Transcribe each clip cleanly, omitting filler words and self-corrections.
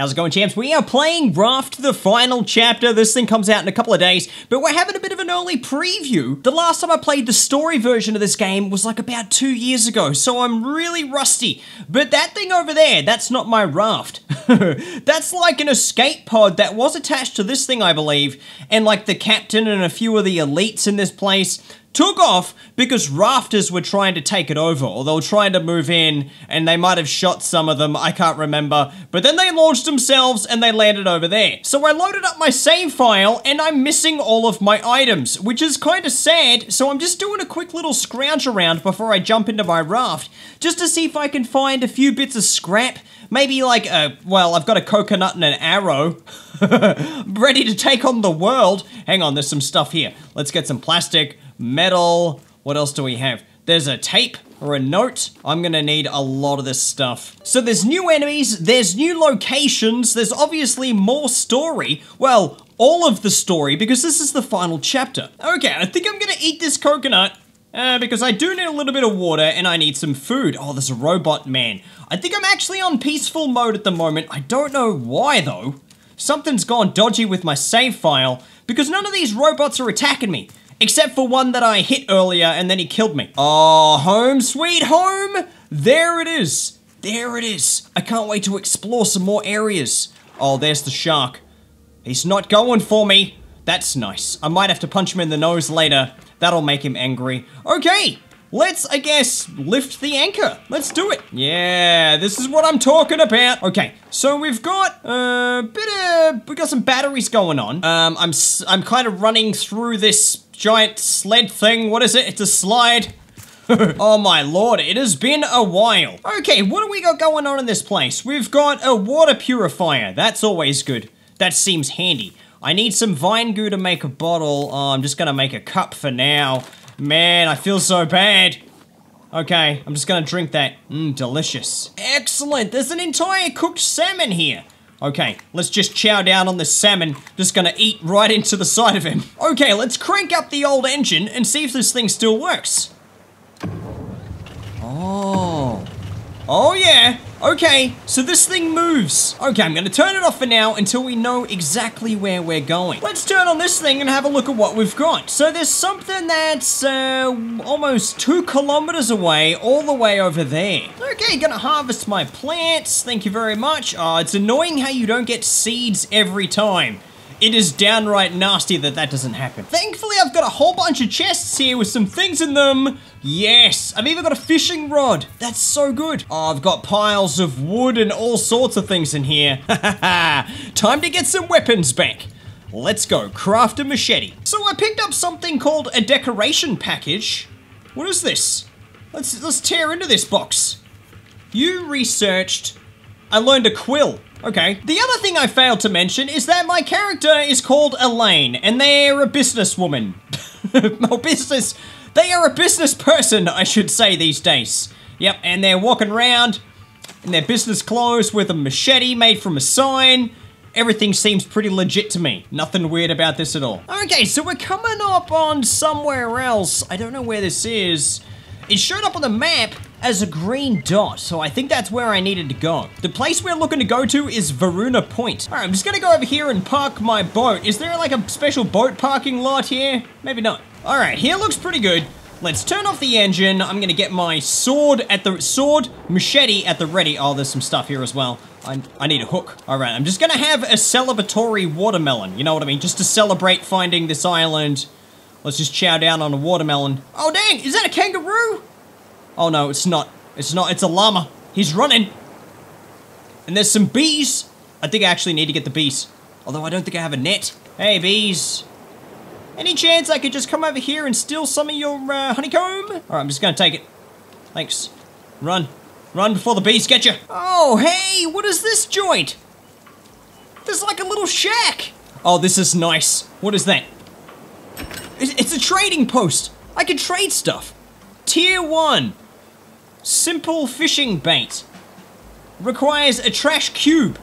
How's it going, champs? We are playing Raft, the final chapter. This thing comes out in a couple of days, but we're having a bit of an early preview. The last time I played the story version of this game was like about 2 years ago, so I'm really rusty. But that thing over there, that's not my raft. That's like an escape pod that was attached to this thing, I believe, and like the captain and a few of the elites in this place took off because rafters were trying to take it over, or they were trying to move in, and they might have shot some of them, I can't remember. But then they launched themselves and they landed over there. So I loaded up my save file and I'm missing all of my items, which is kind of sad. So I'm just doing a quick little scrounge around before I jump into my raft, just to see if I can find a few bits of scrap. Maybe like well, I've got a coconut and an arrow. Ready to take on the world. Hang on, there's some stuff here. Let's get some plastic, metal. What else do we have? There's a tape or a note. I'm gonna need a lot of this stuff. So there's new enemies, there's new locations, there's obviously more story. Well, all of the story, because this is the final chapter. Okay, I think I'm gonna eat this coconut. Because I do need a little bit of water and I need some food. Oh, there's a robot man. I think I'm actually on peaceful mode at the moment. I don't know why though. Something's gone dodgy with my save file because none of these robots are attacking me, except for one that I hit earlier and then he killed me. Oh, home sweet home. There it is. There it is. I can't wait to explore some more areas. Oh, there's the shark. He's not going for me. That's nice. I might have to punch him in the nose later. That'll make him angry. Okay, let's, I guess, lift the anchor. Let's do it. Yeah, this is what I'm talking about. Okay, so we've got a bit of, we got some batteries going on. I'm kind of running through this giant sled thing. What is it? It's a slide. Oh my lord, it has been a while. Okay, what do we got going on in this place? We've got a water purifier. That's always good. That seems handy. I need some vine goo to make a bottle. Oh, I'm just gonna make a cup for now. Man, I feel so bad. Okay, I'm just gonna drink that. Mmm, delicious. Excellent, there's an entire cooked salmon here. Okay, let's just chow down on this salmon. Just gonna eat right into the side of him. Okay, let's crank up the old engine and see if this thing still works. Oh. Oh yeah. Okay, so this thing moves. Okay, I'm gonna turn it off for now until we know exactly where we're going. Let's turn on this thing and have a look at what we've got. So there's something that's almost 2 kilometers away, all the way over there. Okay, gonna harvest my plants. Thank you very much. Oh, it's annoying how you don't get seeds every time. It is downright nasty that that doesn't happen. Thankfully, I've got a whole bunch of chests here with some things in them. Yes, I've even got a fishing rod. That's so good. Oh, I've got piles of wood and all sorts of things in here. Time to get some weapons back. Let's go, craft a machete. So I picked up something called a decoration package. What is this? Let's tear into this box. You researched, I learned a quill. Okay. The other thing I failed to mention is that my character is called Elaine, and they're a businesswoman. No business. They are a business person, I should say, these days. Yep, and they're walking around in their business clothes with a machete made from a sign. Everything seems pretty legit to me. Nothing weird about this at all. Okay, so we're coming up on somewhere else. I don't know where this is. It showed up on the map as a green dot, so I think that's where I needed to go. The place we're looking to go to is Varuna Point. All right, I'm just gonna go over here and park my boat. Is there like a special boat parking lot here? Maybe not. All right, here looks pretty good. Let's turn off the engine. I'm gonna get my machete at the ready. Oh, there's some stuff here as well. I need a hook. All right, I'm just gonna have a celebratory watermelon. You know what I mean? Just to celebrate finding this island. Let's just chow down on a watermelon. Oh dang, is that a kangaroo? Oh no, it's not. It's not, it's a llama. He's running. And there's some bees. I think I actually need to get the bees. Although I don't think I have a net. Hey bees. Any chance I could just come over here and steal some of your honeycomb? All right, I'm just gonna take it. Thanks. Run. Run before the bees get you. Oh, hey, what is this joint? There's like a little shack. Oh, this is nice. What is that? It's a trading post. I can trade stuff. Tier 1. Simple fishing bait. Requires a trash cube.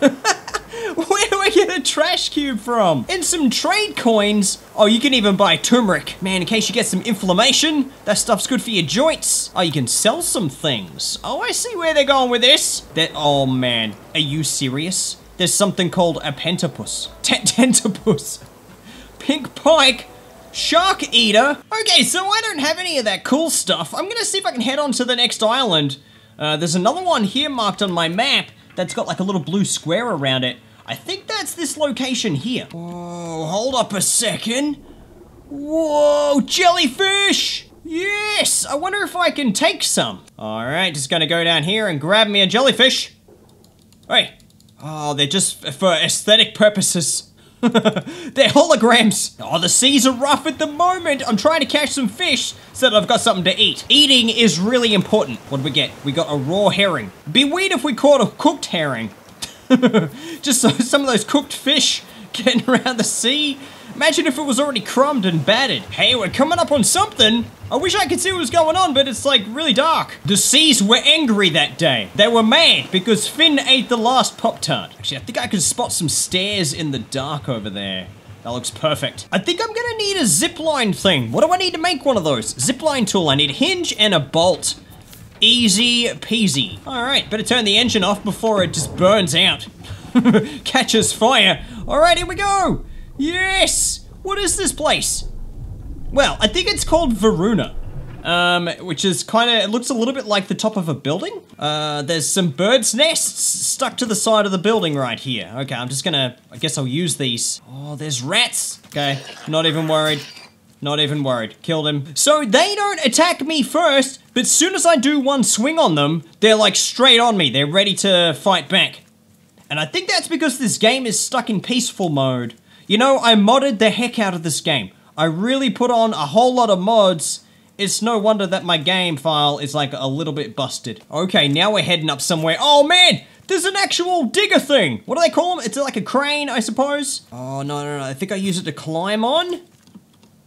Where do I get a trash cube from? And some trade coins. Oh, you can even buy turmeric. Man, in case you get some inflammation, that stuff's good for your joints. Oh, you can sell some things. Oh, I see where they're going with this. That, oh man, are you serious? There's something called a pentapus. Tentapus. Pink pike. Shark eater. Okay, so I don't have any of that cool stuff. I'm gonna see if I can head on to the next island. There's another one here marked on my map that's got like a little blue square around it. I think that's this location here. Whoa, hold up a second. Whoa, jellyfish! Yes, I wonder if I can take some. All right, just gonna go down here and grab me a jellyfish. Hey, oh, they're just for aesthetic purposes. They're holograms. Oh, the seas are rough at the moment. I'm trying to catch some fish so that I've got something to eat. Eating is really important. What did we get? We got a raw herring. It'd be weird if we caught a cooked herring. Just so some of those cooked fish getting around the sea. Imagine if it was already crumbed and battered. Hey, we're coming up on something. I wish I could see what was going on, but it's like really dark. The seas were angry that day. They were mad because Finn ate the last Pop-Tart. Actually, I think I could spot some stairs in the dark over there. That looks perfect. I think I'm gonna need a zipline thing. What do I need to make one of those? Zipline tool, I need a hinge and a bolt. Easy peasy. All right, better turn the engine off before it just burns out. Catches fire. All right, here we go. Yes! What is this place? Well, I think it's called Varuna, which is kind of, it looks a little bit like the top of a building. There's some birds' nests stuck to the side of the building right here. Okay, I'm just gonna, I guess I'll use these. Oh, there's rats. Okay, not even worried. Not even worried. Killed him. So they don't attack me first, but soon as I do one swing on them, they're like straight on me. They're ready to fight back. And I think that's because this game is stuck in peaceful mode. You know, I modded the heck out of this game. I really put on a whole lot of mods. It's no wonder that my game file is like a little bit busted. Okay, now we're heading up somewhere. Oh man, there's an actual digger thing. What do they call them? It's like a crane, I suppose. Oh, no, no, no. I think I use it to climb on.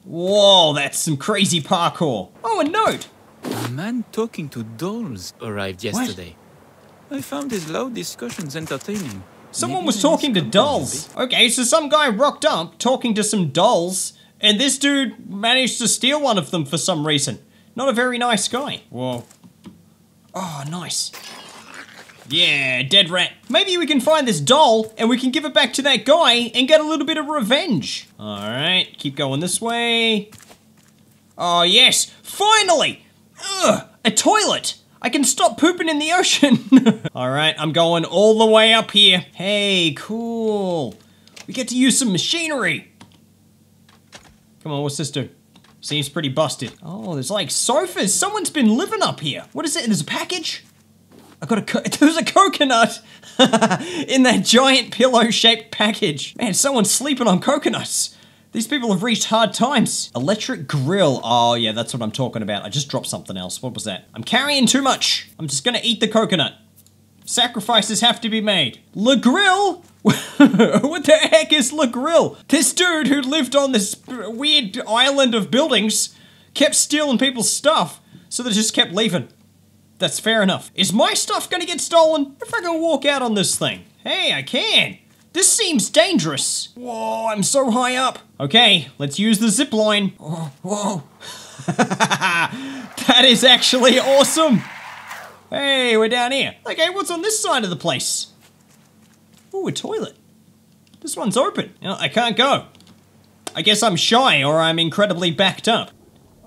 Whoa, that's some crazy parkour. Oh, a note. A man talking to dolls arrived yesterday. What? I found his loud discussions entertaining. Someone was talking to dolls. Okay, so some guy rocked up talking to some dolls, and this dude managed to steal one of them for some reason. Not a very nice guy. Whoa. Oh, nice. Yeah, dead rat. Maybe we can find this doll, and we can give it back to that guy and get a little bit of revenge. All right, keep going this way. Oh, yes, finally! Ugh, a toilet! I can stop pooping in the ocean. All right, I'm going all the way up here. Hey, cool. We get to use some machinery. Come on, what's this do? Seems pretty busted. Oh, there's like sofas. Someone's been living up here. What is it? There's a package. I got a, there's a coconut in that giant pillow-shaped package. Man, someone's sleeping on coconuts. These people have reached hard times. Electric grill. Oh yeah, that's what I'm talking about. I just dropped something else. What was that? I'm carrying too much. I'm just gonna eat the coconut. Sacrifices have to be made. Le Grill? What the heck is Le Grill? This dude who lived on this weird island of buildings kept stealing people's stuff, so they just kept leaving. That's fair enough. Is my stuff gonna get stolen if I can walk out on this thing? Hey, I can. This seems dangerous. Whoa, I'm so high up. Okay, let's use the zip line. Oh, whoa. That is actually awesome. Hey, we're down here. Okay, what's on this side of the place? Ooh, a toilet. This one's open. No, I can't go. I guess I'm shy or I'm incredibly backed up.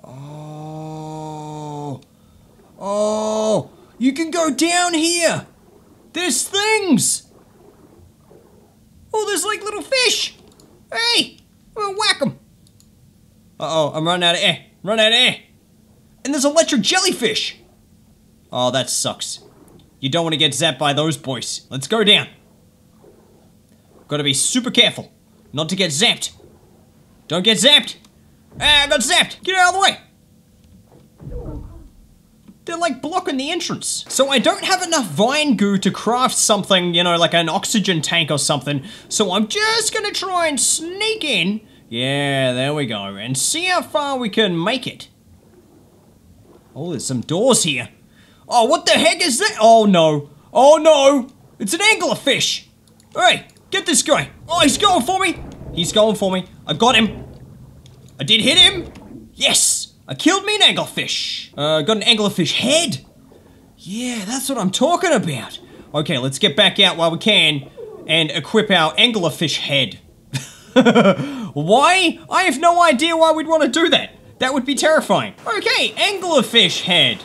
Oh. Oh, you can go down here. There's things. Oh, there's like little fish. Hey, I'm gonna whack them. Uh-oh, I'm running out of air. And there's electric jellyfish. Oh, that sucks. You don't want to get zapped by those boys. Let's go down. Gotta be super careful not to get zapped. Don't get zapped. Ah, I got zapped. Get out of the way. They're like blocking the entrance. So I don't have enough vine goo to craft something, you know, like an oxygen tank or something. So I'm just gonna try and sneak in. Yeah, there we go. And see how far we can make it. Oh, there's some doors here. Oh, what the heck is that? Oh no. Oh no. It's an anglerfish. Hey, Get this guy. Oh, he's going for me. He's going for me. I got him. I did hit him. Yes. I killed me an anglerfish. Got an anglerfish head. Yeah, that's what I'm talking about. Okay, let's get back out while we can and equip our anglerfish head. Why? I have no idea why we'd want to do that. That would be terrifying. Okay, anglerfish head.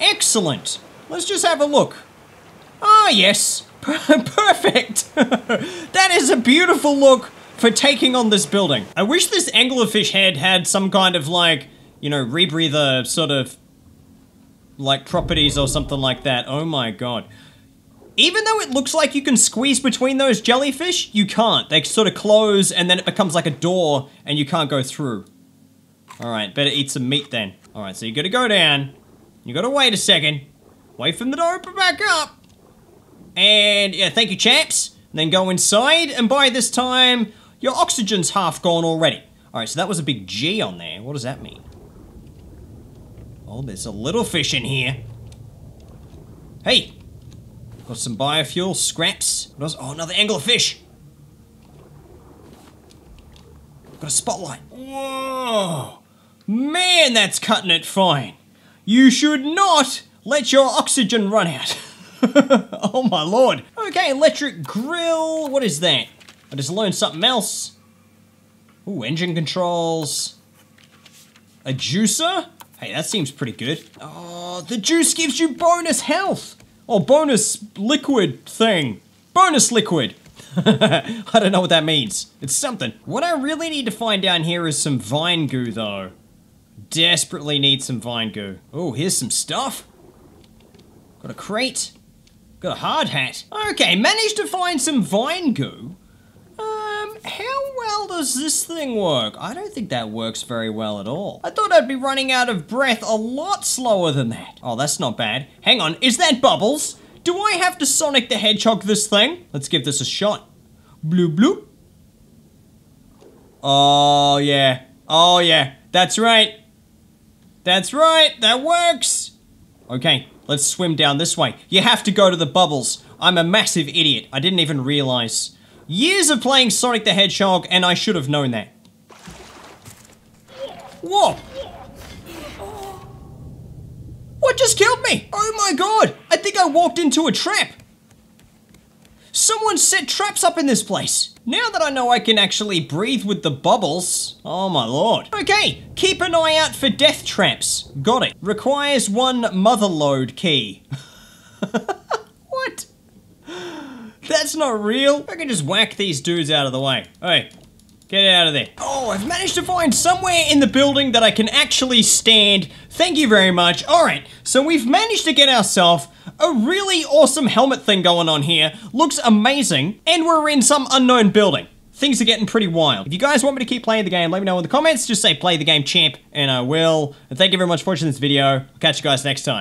Excellent. Let's just have a look. Ah, yes. Perfect. That is a beautiful look for taking on this building. I wish this anglerfish head had some kind of like, you know, rebreather sort of like properties or something like that. Oh my god. Even though it looks like you can squeeze between those jellyfish, you can't. They sort of close and then it becomes like a door and you can't go through. All right, better eat some meat then. All right, so you gotta go down. You gotta wait a second. Wait for them to open back up. And yeah, thank you, chaps. And then go inside, and by this time, your oxygen's half gone already. All right, so that was a big G on there. What does that mean? Oh, there's a little fish in here. Hey, got some biofuel scraps. What else? Oh, another anglerfish. Got a spotlight. Whoa, man, that's cutting it fine. You should not let your oxygen run out. Oh my lord. Okay, electric grill. What is that? I just learned something else. Ooh, engine controls. A juicer? Hey, that seems pretty good. Oh, the juice gives you bonus health. Or bonus liquid thing. Bonus liquid. I don't know what that means. It's something. What I really need to find down here is some vine goo though. Desperately need some vine goo. Oh, here's some stuff. Got a crate. Got a hard hat. Okay, managed to find some vine goo. How well does this thing work? I don't think that works very well at all. I thought I'd be running out of breath a lot slower than that. Oh, that's not bad. Hang on, is that bubbles? Do I have to Sonic the Hedgehog this thing? Let's give this a shot. Bloop bloop. Oh yeah. Oh yeah. That's right. That's right. That works. Okay. Let's swim down this way. You have to go to the bubbles. I'm a massive idiot. I didn't even realize. Years of playing Sonic the Hedgehog, and I should have known that. Whoa! What just killed me? Oh my god! I think I walked into a trap. Someone set traps up in this place. Now that I know I can actually breathe with the bubbles. Oh my lord. Okay, keep an eye out for death traps. Got it. Requires one motherlode key. What? That's not real. I can just whack these dudes out of the way. Hey, get out of there. Oh, I've managed to find somewhere in the building that I can actually stand. Thank you very much. All right, so we've managed to get ourselves a really awesome helmet thing going on here. Looks amazing. And we're in some unknown building. Things are getting pretty wild. If you guys want me to keep playing the game, let me know in the comments. Just say play the game champ and I will. And thank you very much for watching this video. I'll catch you guys next time.